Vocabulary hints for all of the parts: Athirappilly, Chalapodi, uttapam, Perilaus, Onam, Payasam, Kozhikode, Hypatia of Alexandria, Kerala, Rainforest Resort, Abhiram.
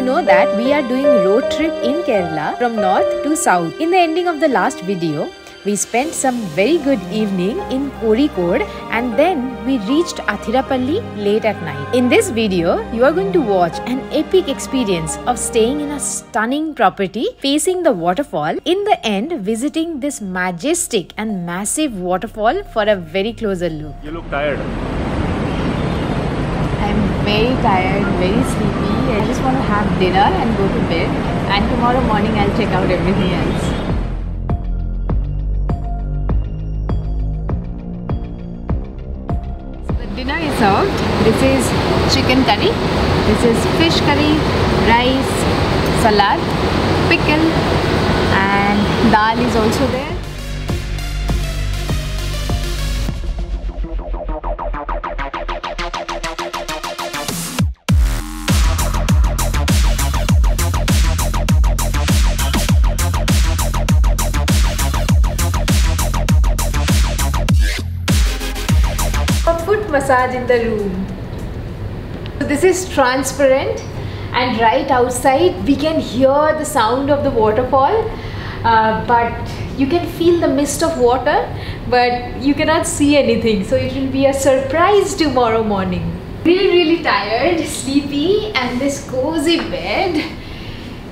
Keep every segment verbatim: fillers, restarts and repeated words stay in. you know that we are doing road trip in Kerala from north to south. In the ending of the last video, we spent some very good evening in Kozhikode and then we reached Athirappilly late at night. In this video, you are going to watch an epic experience of staying in a stunning property facing the waterfall. In the end, visiting this majestic and massive waterfall for a very closer look. You look tired. I'm very tired, very sleepy. I just want to have dinner and go to bed. And tomorrow morning, I'll check out everything else. Dinner is served. This is chicken curry, this is fish curry, rice, salad, pickle, and dal is also there. Massage in the room. So this is transparent and right outside we can hear the sound of the waterfall, uh, but you can feel the mist of water, but you cannot see anything, so it will be a surprise tomorrow morning. Really really tired, sleepy, and this cozy bed.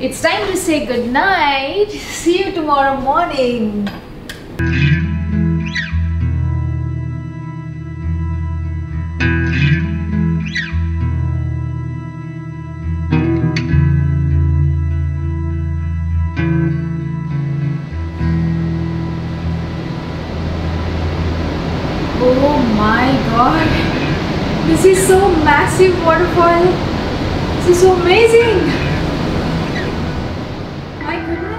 It's time to say good night. See you tomorrow morning. Oh my god, this is so massive waterfall, this is so amazing, my goodness.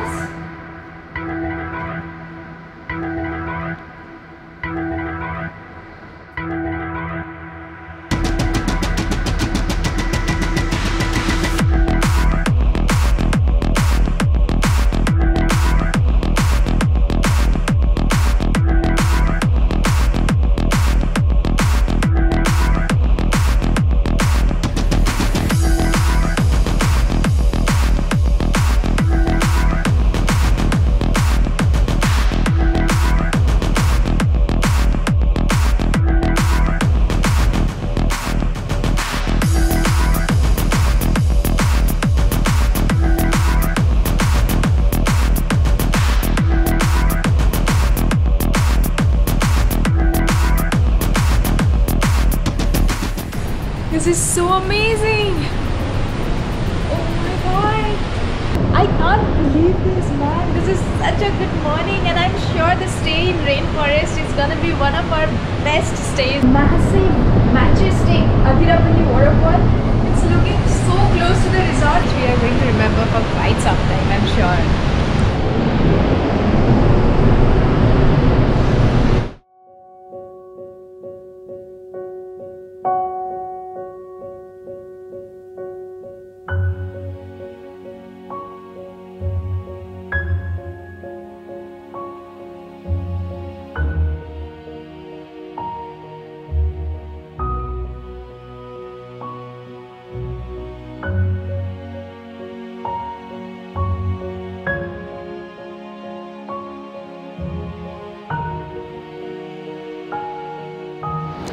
This is so amazing! Oh my god! I can't believe this, man! This is such a good morning, and I'm sure the stay in Rainforest is gonna be one of our best stays. Massive, majestic Athirappilly waterfall. It's looking so close to the resort. We are going to remember for quite some time, I'm sure.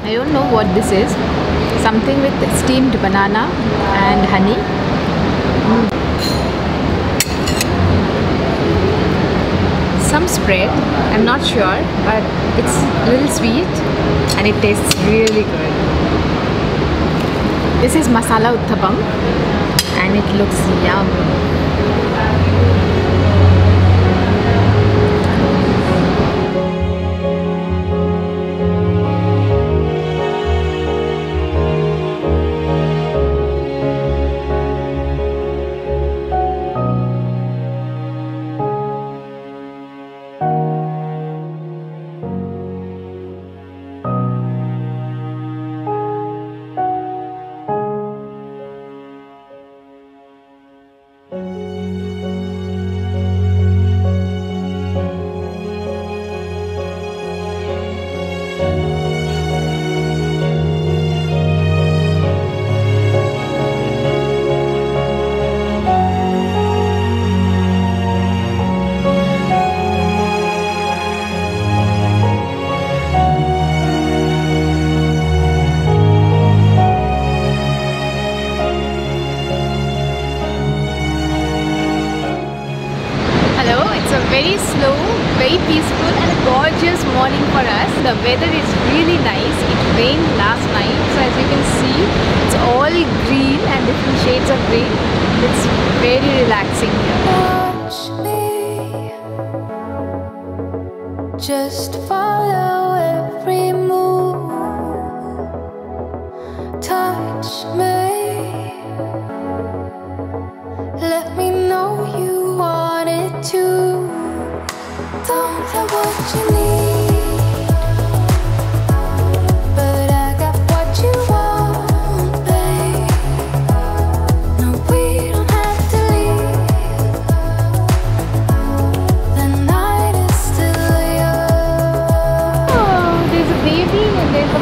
I don't know what this is, something with steamed banana and honey. Mm. Some spread, I'm not sure, but it's a little sweet and it tastes really good. This is masala uttapam and it looks yum. Thank you. the weather is really nice. It rained last night, so as you can see, it's all green and different shades of green. It's very relaxing here. Watch me, just follow every move. Touch me, let me know you want it too. Don't tell what you need.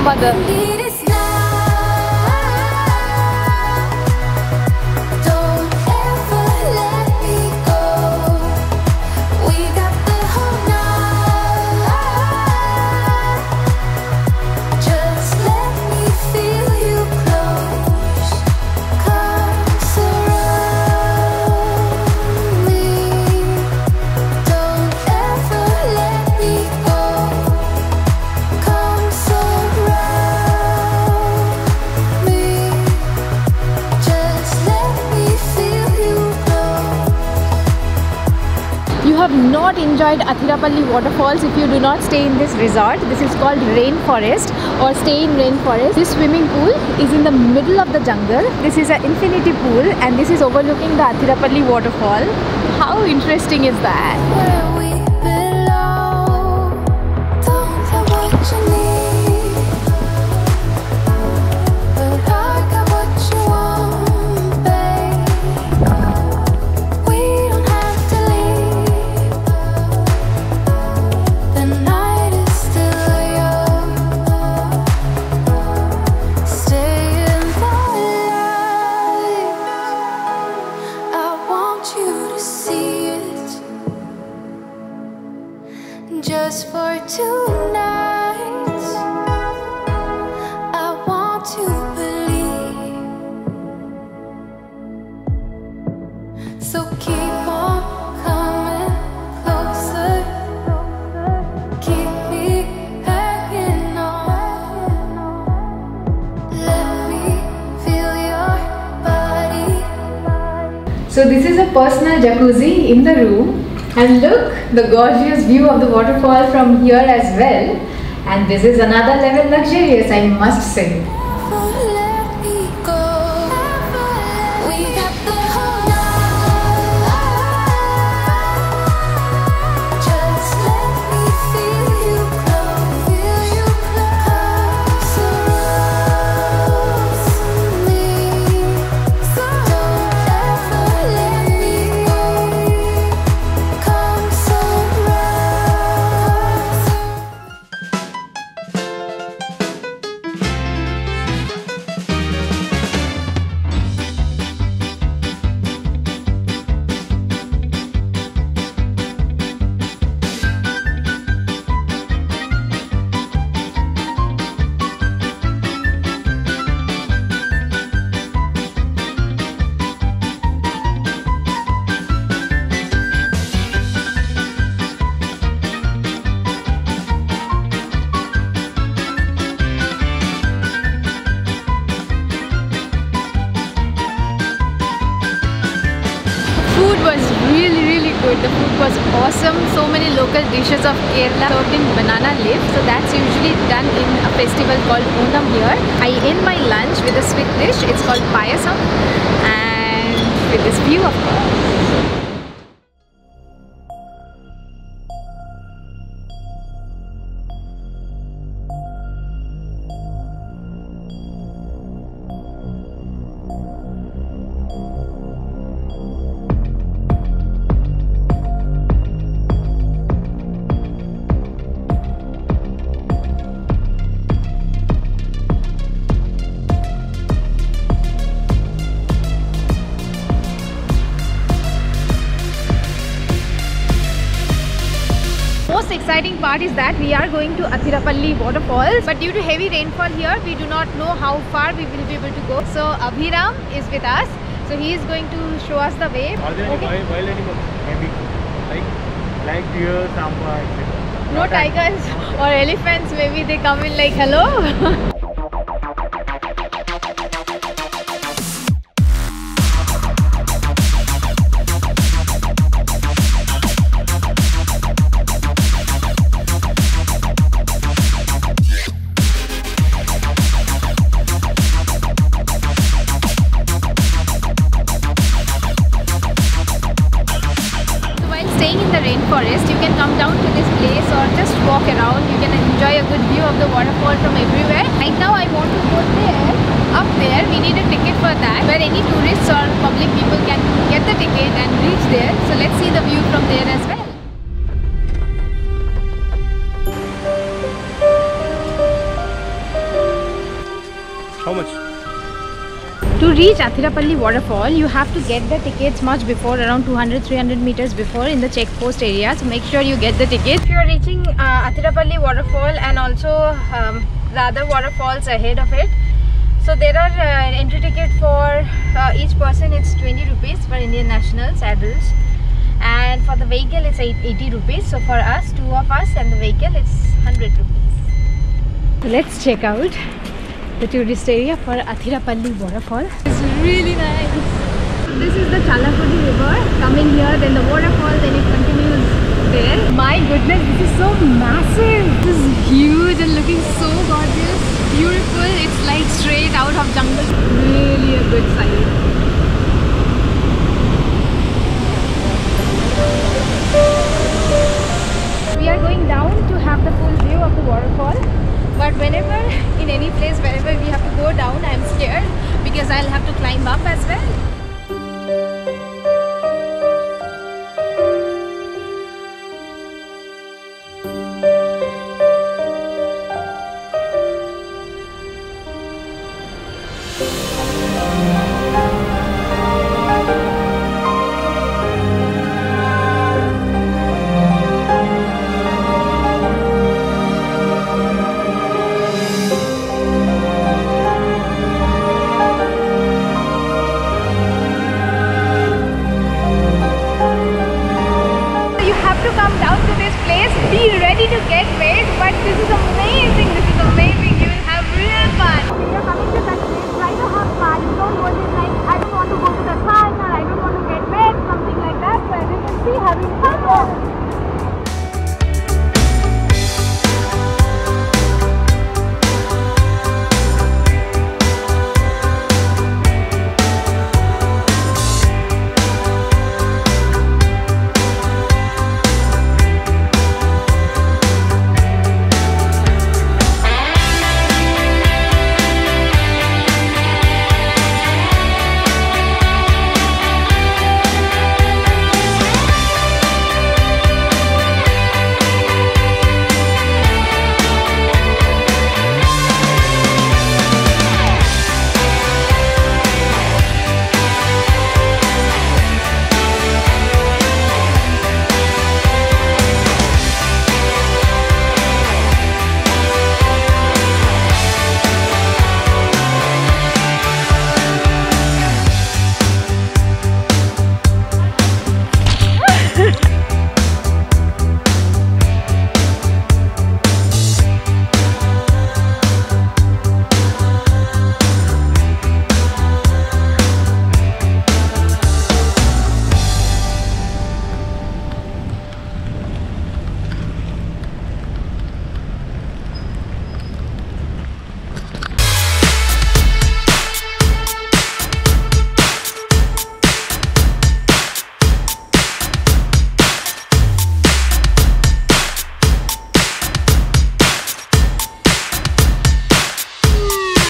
Mother. Not enjoyed Athirappilly waterfalls if you do not stay in this resort. This is called Rainforest or Stay in Rainforest. This swimming pool is in the middle of the jungle. This is an infinity pool and this is overlooking the Athirappilly waterfall. How interesting is that? Just for two nights, I want to believe. So keep on coming closer, keep me hanging on, let me feel your body. So this is a personal jacuzzi in the room. And look, the gorgeous view of the waterfall from here as well. And this is another level luxurious, I must say. The food was awesome. So many local dishes of Kerala served in banana leaf. So that's usually done in a festival called Onam here. I end my lunch with a sweet dish. It's called Payasam, and with this view of course. The exciting part is that we are going to Athirappilly waterfalls, but due to heavy rainfall here we do not know how far we will be able to go. So Abhiram is with us, so he is going to show us the way. Are there okay. any wild animals heavy like like deer, sambar, et cetera? No tigers or elephants, maybe they come in like, hello. In the rainforest, you can come down to this place or just walk around. You can enjoy a good view of the waterfall from everywhere. Right now I want to go there, up there. We need a ticket for that, where any tourists or public people can get the ticket and reach there. So let's see the view from there as well. How much? To reach Athirappilly waterfall, you have to get the tickets much before, around two hundred to three hundred meters before, in the checkpost area. So make sure you get the tickets. If you are reaching uh, Athirappilly waterfall and also um, the other waterfalls ahead of it, so there are uh, entry ticket for uh, each person. It's twenty rupees for Indian nationals, adults, and for the vehicle it's eighty rupees. So for us, two of us and the vehicle, it's one hundred rupees. Let's check out the tourist area for Athirappilly waterfall. It's really nice. This is the Chalapodi river. Coming here, then the waterfall, then it continues there. My goodness, this is so massive. This is huge and looking so gorgeous. Beautiful. It's like straight out of jungle. Really a good sight. We are going down to have the full view of the waterfall. But whenever, in any place, wherever we have to go down, I'm scared because I'll have to climb up as well.